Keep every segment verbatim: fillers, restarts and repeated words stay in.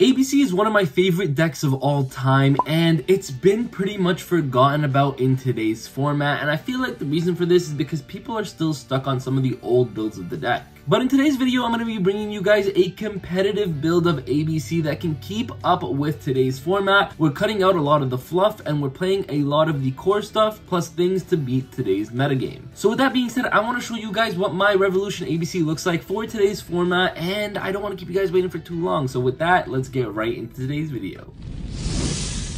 A B C is one of my favorite decks of all time, and it's been pretty much forgotten about in today's format, and I feel like the reason for this is because people are still stuck on some of the old builds of the deck. But in today's video, I'm going to be bringing you guys a competitive build of A B C that can keep up with today's format. We're cutting out a lot of the fluff, and we're playing a lot of the core stuff, plus things to beat today's metagame. So with that being said, I want to show you guys what my Revolution A B C looks like for today's format, and I don't want to keep you guys waiting for too long. So with that, let's get right into today's video.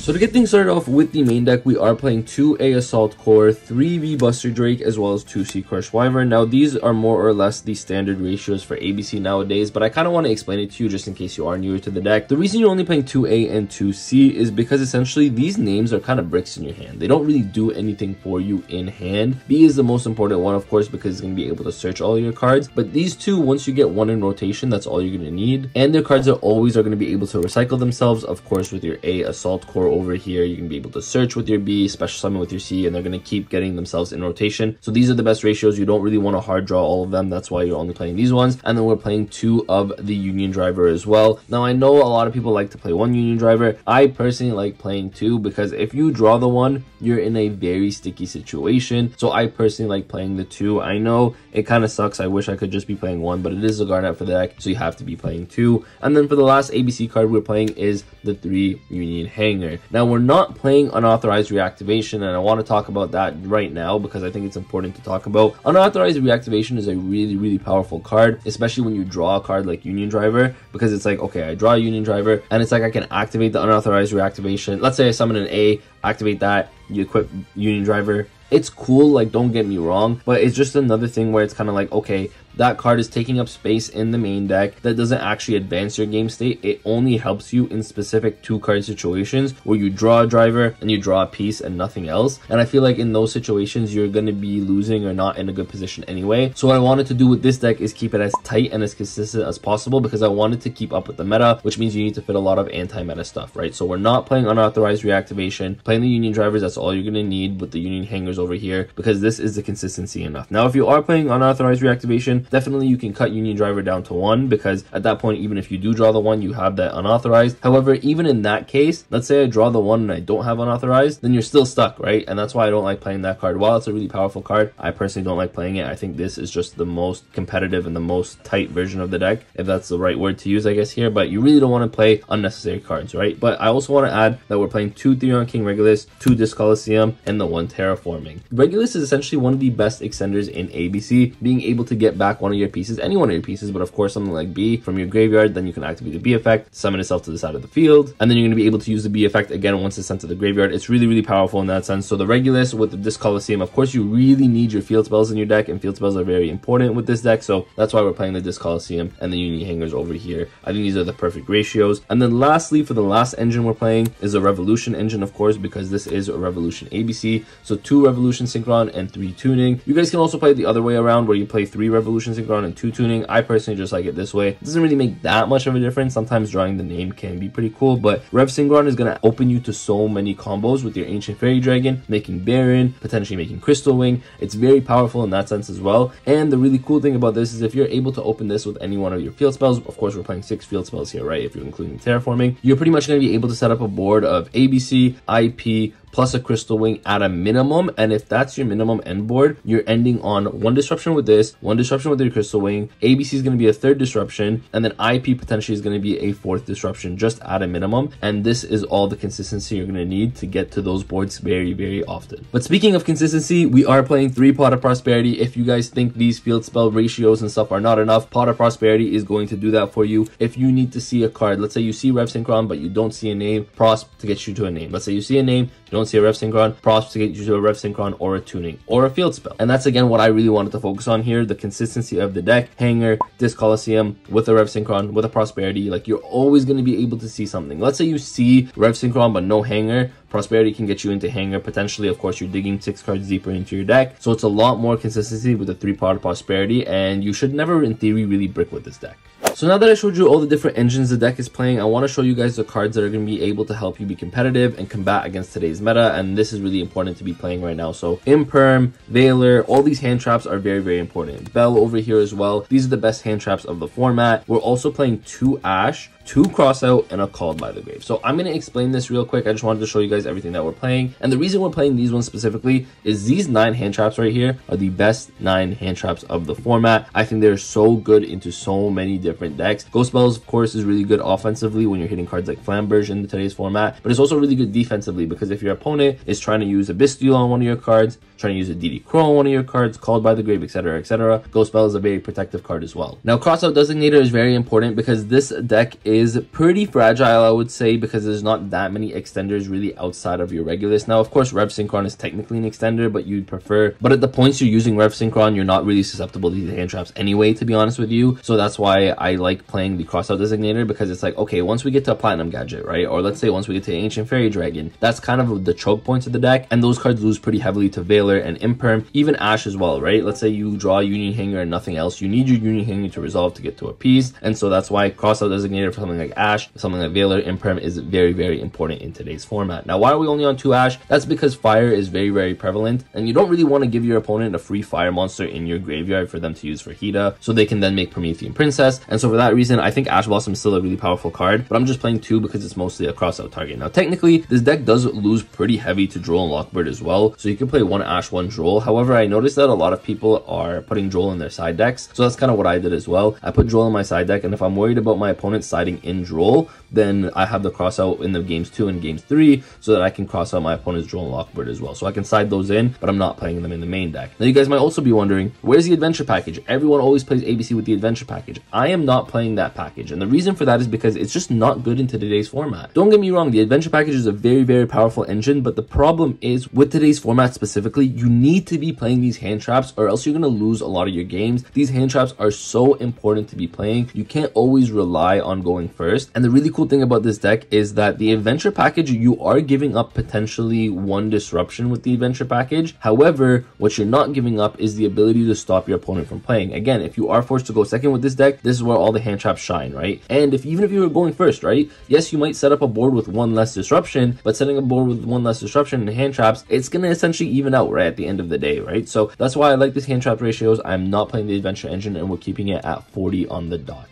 So to get things started off with the main deck, we are playing two A Assault Core, three B Buster Drake, as well as two C Crush Weimer. Now these are more or less the standard ratios for A B C nowadays, but I kind of want to explain it to you just in case you are newer to the deck. The reason you're only playing two A and two C is because essentially these names are kind of bricks in your hand. They don't really do anything for you in hand. B is the most important one, of course, because it's going to be able to search all your cards, but these two, once you get one in rotation, that's all you're going to need. And their cards are always are going to be able to recycle themselves, of course, with your A Assault Core over here. You can be able to search with your B, special summon with your C, and they're going to keep getting themselves in rotation. So these are the best ratios. You don't really want to hard draw all of them. That's why you're only playing these ones. And then we're playing two of the Union Driver as well. Now, I know a lot of people like to play one Union Driver. I personally like playing two because if you draw the one, you're in a very sticky situation. So I personally like playing the two. I know it kind of sucks. I wish I could just be playing one, but it is a Garnet for the deck, so you have to be playing two. And then for the last A B C card we're playing is the three Union Hanger. Now, we're not playing Unauthorized Reactivation, and I want to talk about that right now because I think it's important to talk about. Unauthorized Reactivation is a really, really powerful card, especially when you draw a card like Union Driver, because it's like, okay, I draw a Union Driver, and it's like I can activate the Unauthorized Reactivation. Let's say I summon an A, activate that, you equip Union Driver. It's cool, like, don't get me wrong, but it's just another thing where it's kind of like, okay, that card is taking up space in the main deck. That doesn't actually advance your game state. It only helps you in specific two card situations where you draw a driver and you draw a piece and nothing else. And I feel like in those situations, you're going to be losing or not in a good position anyway. So what I wanted to do with this deck is keep it as tight and as consistent as possible because I wanted to keep up with the meta, which means you need to fit a lot of anti-meta stuff, right? So we're not playing Unauthorized Reactivation, playing the Union Drivers. That's all you're going to need with the Union Hangers over here because this is the consistency enough. Now, if you are playing Unauthorized Reactivation, definitely you can cut Union Driver down to one because at that point, even if you do draw the one, you have that unauthorized. However, even in that case, let's say I draw the one and I don't have unauthorized, then you're still stuck, right? And that's why I don't like playing that card. While it's a really powerful card, I personally don't like playing it. I think this is just the most competitive and the most tight version of the deck, if that's the right word to use, I guess, here. But you really don't want to play unnecessary cards, right? But I also want to add that we're playing two Theron King Regulus, two Disc Coliseum, and the one Terraforming. Regulus is essentially one of the best extenders in A B C, being able to get back one of your pieces, any one of your pieces, but of course something like B from your graveyard, then you can activate the B effect, summon itself to the side of the field, and then you're going to be able to use the B effect again once it's sent to the graveyard. It's really, really powerful in that sense. So the Regulus with the Disc Coliseum, of course, you really need your field spells in your deck, and field spells are very important with this deck, so that's why we're playing the Disc Coliseum and the Union Hangers over here. I think these are the perfect ratios. And then lastly, for the last engine we're playing is a Revolution engine, of course, because this is a Revolution A B C, so two Revolution Synchron and three Tuning. You guys can also play it the other way around, where you play three Revolution Synchron and two Tuning. I personally just like it this way. It doesn't really make that much of a difference. Sometimes drawing the name can be pretty cool, but Rev Synchron is going to open you to so many combos with your Ancient Fairy Dragon, making Baron, potentially making Crystal Wing. It's very powerful in that sense as well. And the really cool thing about this is if you're able to open this with any one of your field spells, of course we're playing six field spells here, right? If you're including Terraforming, you're pretty much going to be able to set up a board of A B C, I P, plus a Crystal Wing at a minimum. And if that's your minimum end board, you're ending on one disruption with this, one disruption with your Crystal Wing, A B C is going to be a third disruption, and then I P potentially is going to be a fourth disruption just at a minimum. And this is all the consistency you're going to need to get to those boards very, very often. But speaking of consistency, we are playing three Pot of Prosperity. If you guys think these field spell ratios and stuff are not enough, Pot of Prosperity is going to do that for you. If you need to see a card, let's say you see Rev Synchron, but you don't see a name, Prosp to get you to a name. Let's say you see a name, you don't see a Rev Synchron, Props to get you to a Rev Synchron or a Tuning or a field spell. And that's again what I really wanted to focus on here, the consistency of the deck. Hanger, Disc Coliseum, with a Rev Synchron, with a Prosperity, like, you're always going to be able to see something. Let's say you see Rev Synchron but no Hanger, Prosperity can get you into Hanger potentially. Of course, you're digging six cards deeper into your deck, so it's a lot more consistency with the three Pot of Prosperity, and you should never in theory really brick with this deck. So now that I showed you all the different engines the deck is playing, I want to show you guys the cards that are going to be able to help you be competitive and combat against today's meta, and this is really important to be playing right now. So Imperm, Veiler, all these hand traps are very, very important. Bell over here as well. These are the best hand traps of the format. We're also playing two Ash, two Crossout, and a Called by the Grave. So I'm going to explain this real quick. I just wanted to show you guys everything that we're playing. And the reason we're playing these ones specifically is these nine hand traps right here are the best nine hand traps of the format. I think they're so good into so many different decks. Ghost Bells, of course, is really good offensively when you're hitting cards like Flamberge in today's format, but it's also really good defensively because if your opponent is trying to use a Bystial on one of your cards, trying to use a D D Crow on one of your cards, Called by the Grave, etc, et cetera, Ghost Bell is a very protective card as well. Now, Crossout Designator is very important because this deck is pretty fragile, I would say, because there's not that many extenders really outside of your Regulus. Now, of course, Rev Synchron is technically an extender, but you'd prefer, but at the points you're using Rev Synchron, you're not really susceptible to these hand traps anyway, to be honest with you. So that's why I like playing the Crossout Designator, because it's like, okay, once we get to a Platinum Gadget, right? Or let's say once we get to Ancient Fairy Dragon, that's kind of the choke points of the deck, and those cards lose pretty heavily to Veiler and Imperm, even Ash as well, right? Let's say you draw Union Hanger and nothing else, you need your Union Hanger to resolve to get to a piece, and so that's why Crossout Designator for something like Ash, something like Veiler, Imperm is very, very important in today's format. Now, why are we only on two Ash? That's because Fire is very, very prevalent, and you don't really want to give your opponent a free Fire monster in your graveyard for them to use for Hita, so they can then make Promethean Princess, and so for that reason, I think Ash Blossom is still a really powerful card, but I'm just playing two because it's mostly a Crossout target. Now, technically, this deck does lose pretty heavy to Droll and Lockbird as well, so you can play one Ash, one Droll. However, I noticed that a lot of people are putting Droll in their side decks, so that's kind of what I did as well. I put Droll in my side deck, and if I'm worried about my opponent siding in Droll, then I have the Crossout in the games two and games three so that I can cross out my opponent's Drone Lockbird as well. So I can side those in, but I'm not playing them in the main deck. Now, you guys might also be wondering, where's the Adventure Package? Everyone always plays A B C with the Adventure Package. I am not playing that package, and the reason for that is because it's just not good into today's format. Don't get me wrong, the Adventure Package is a very, very powerful engine, but the problem is with today's format specifically, you need to be playing these hand traps or else you're going to lose a lot of your games. These hand traps are so important to be playing. You can't always rely on going first, and the really cool thing about this deck is that the Adventure Package, you are giving up potentially one disruption with the Adventure Package. However, what you're not giving up is the ability to stop your opponent from playing. Again, if you are forced to go second with this deck, this is where all the hand traps shine, right? And if even if you were going first, right, yes, you might set up a board with one less disruption, but setting a board with one less disruption and hand traps, it's going to essentially even out, right, at the end of the day, right? So that's why I like these hand trap ratios. I'm not playing the Adventure engine, and we're keeping it at forty on the dot.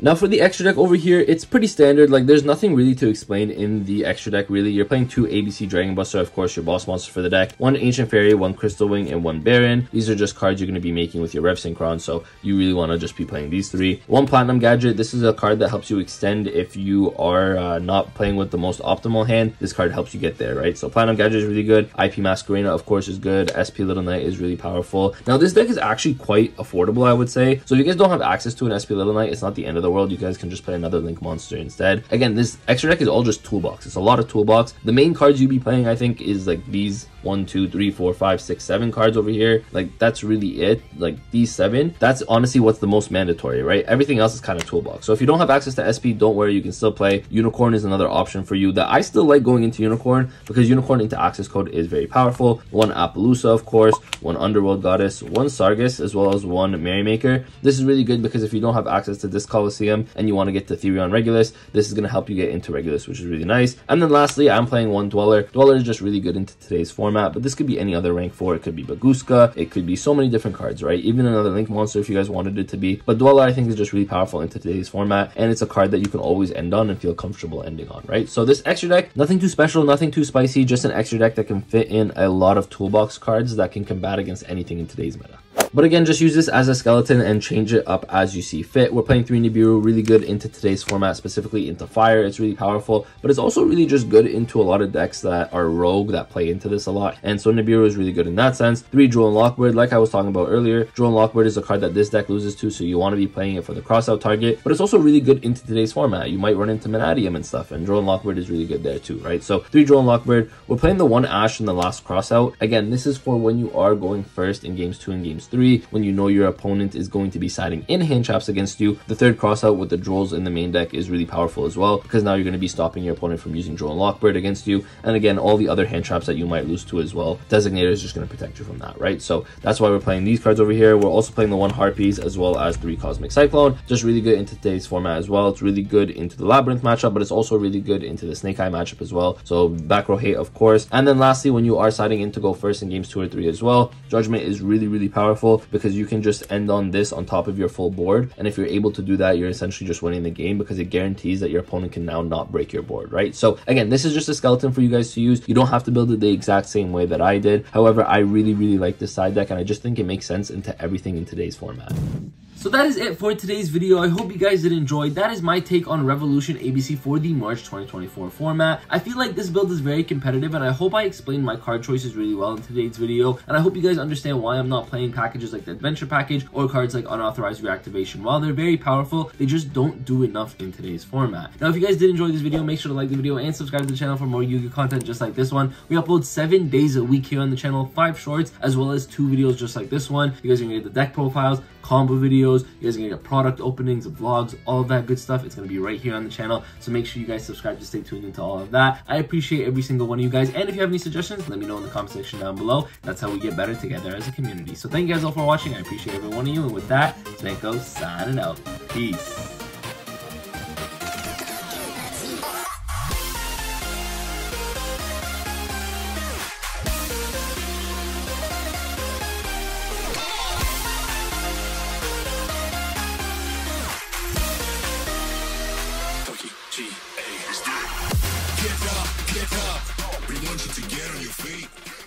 Now, for the extra deck over here, it's pretty standard. Like, there's nothing really to explain in the extra deck, really. You're playing two A B C Dragon Buster, of course, your boss monster for the deck, one Ancient Fairy, one Crystal Wing, and one Baron. These are just cards you're going to be making with your Rev Synchron, so you really want to just be playing these three. One Platinum Gadget. This is a card that helps you extend if you are uh, not playing with the most optimal hand. This card helps you get there, right? So Platinum Gadget is really good. I P Masquerina, of course, is good. S P Little Knight is really powerful. Now, this deck is actually quite affordable, I would say. So if you guys don't have access to an S P Little Knight, it's not the end of the world. You guys can just play another Link monster instead. Again, this extra deck is all just toolbox. It's a lot of toolbox. The main cards you'd be playing, I think, is like these one, two, three, four, five, six, seven cards over here. Like, that's really it. Like, these seven, that's honestly what's the most mandatory, right? Everything else is kind of toolbox. So if you don't have access to S P, don't worry, you can still play. Unicorn is another option for you that I still like going into Unicorn because Unicorn into access code is very powerful. One Appaloosa, of course, one Underworld Goddess, one Sargus, as well as one Merrymaker. This is really good because if you don't have access to Disc Coliseum and you want to get to Theron Regulus, this is going to help you get into Regulus, which is really nice. And then lastly, I'm playing one Dweller. Dweller is just really good into today's format, but this could be any other rank four. It could be Baguska. It could be so many different cards, right? Even another Link monster if you guys wanted it to be. But Dweller, I think, is just really powerful into today's format, and it's a card that you can always end on and feel comfortable ending on, right? So this extra deck, nothing too special, nothing too spicy, just an extra deck that can fit in a lot of toolbox cards that can combat against anything in today's meta. But again, just use this as a skeleton and change it up as you see fit. We're playing three Nibiru, really good into today's format, specifically into Fire. It's really powerful, but it's also really just good into a lot of decks that are rogue that play into this a lot. And so Nibiru is really good in that sense. Three Drone Lockbird, like I was talking about earlier, Drone Lockbird is a card that this deck loses to, so you want to be playing it for the Crossout target, but it's also really good into today's format. You might run into Manadium and stuff, and Drone Lockbird is really good there too, right? So three Drone Lockbird. We're playing the one Ash in the last Crossout. Again, this is for when you are going first in games two and games three, when you know your opponent is going to be siding in hand traps against you. The third Crossout with the Drolls in the main deck is really powerful as well, because now you're going to be stopping your opponent from using Droll and Lockbird against you, and again, all the other hand traps that you might lose to as well. Designator is just going to protect you from that, right? So that's why we're playing these cards over here. We're also playing the one Harpies as well as three Cosmic Cyclone. Just really good into today's format as well. It's really good into the Labyrinth matchup, but it's also really good into the Snake Eye matchup as well. So back row hate, of course. And then lastly, when you are siding in to go first in games two or three as well, Judgment is really, really powerful. powerful because you can just end on this on top of your full board. And if you're able to do that, you're essentially just winning the game because it guarantees that your opponent can now not break your board, right? So again, this is just a skeleton for you guys to use. You don't have to build it the exact same way that I did. However, I really, really like this side deck and I just think it makes sense into everything in today's format. So that is it for today's video. I hope you guys did enjoy. That is my take on Revolution A B C for the March twenty twenty-four format. I feel like this build is very competitive and I hope I explained my card choices really well in today's video. And I hope you guys understand why I'm not playing packages like the Adventure Package or cards like Unauthorized Reactivation. While they're very powerful, they just don't do enough in today's format. Now, if you guys did enjoy this video, make sure to like the video and subscribe to the channel for more Yu-Gi-Oh content just like this one. We upload seven days a week here on the channel, five shorts, as well as two videos just like this one. You guys are gonna get the deck profiles, combo videos, you guys are gonna get product openings, vlogs, all that good stuff. It's gonna be right here on the channel, so make sure you guys subscribe to stay tuned into all of that. I appreciate every single one of you guys, and if you have any suggestions, let me know in the comment section down below. That's how we get better together as a community. So thank you guys all for watching. I appreciate every one of you, and with that, Tanko signing out. Peace. Get up, get up, we want you to get on your feet.